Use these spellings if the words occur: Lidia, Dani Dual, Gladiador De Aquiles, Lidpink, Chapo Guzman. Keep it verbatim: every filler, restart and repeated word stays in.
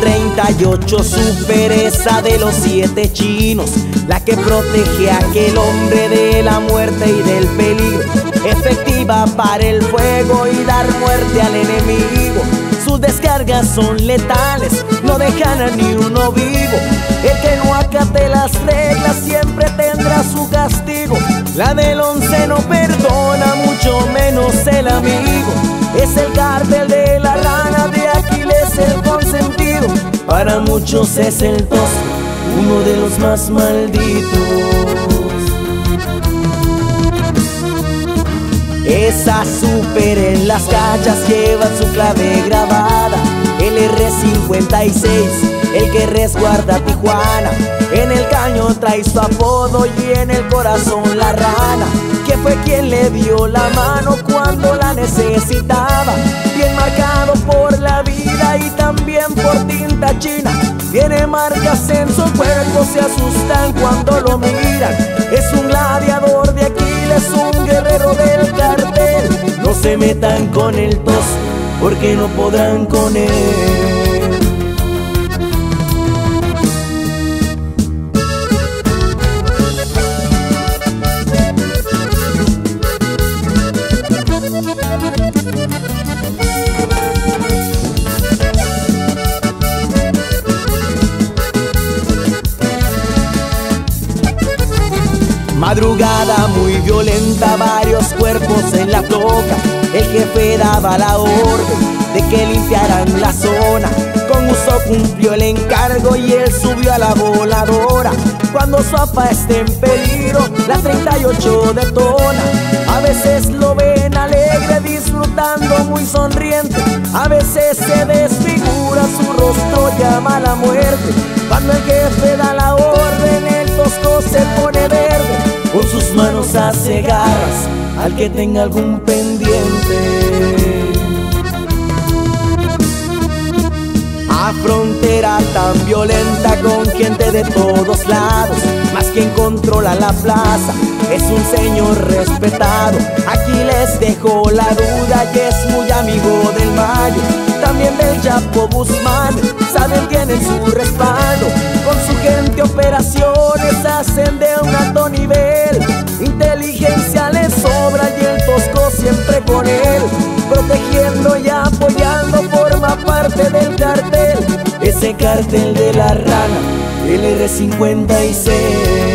treinta y ocho, superesa de los siete chinos, la que protege a aquel hombre de la muerte y del peligro, efectiva para el fuego y dar muerte al enemigo. Sus descargas son letales, no dejan a ni uno vivo. El que no acate las reglas siempre tendrá su castigo. La del once no perdona, mucho menos el amigo. Es el cártel de la rana, de Aquiles el consentido. Para muchos es el tosco, uno de los más malditos. Esa super en las cachas lleva su clave grabada, el erre cincuenta y seis, el que resguarda a Tijuana. En el caño trae su apodo y en el corazón la rana, que fue quien le dio la mano cuando la necesitaba. Bien marcado por la vida y también por tinta china, tiene marcas en su cuerpo, se asustan cuando lo miran. Es un gladiador de Aquiles, un guerrero del cartel. No se metan con el tos, porque no podrán con él. Madrugada muy violenta, varios cuerpos en la troca. El jefe daba la orden de que limpiaran la zona. Con gusto cumplió el encargo y él subió a la voladora. Cuando su apa esté en peligro, la treinta y ocho detona. A veces lo ven alegre, disfrutando muy sonriente. A veces se desfigura, su rostro llama a la muerte. Cuando el jefe da la orden, el tosco se pone verde. Con sus manos hace garras al que tenga algún pendiente. A frontera tan violenta con gente de todos lados, mas quien controla la plaza es un señor respetado. Aquí les dejo la duda que es muy amigo del Mayo, también del Chapo Guzmán, saben tienen su respaldo. Con su gente operaciones hacen de un alto nivel, inteligencia les sobra y el tosco siempre con él. Protegiendo y apoyando forma parte del cartel, ese cartel de la rana, el erre cincuenta y seis.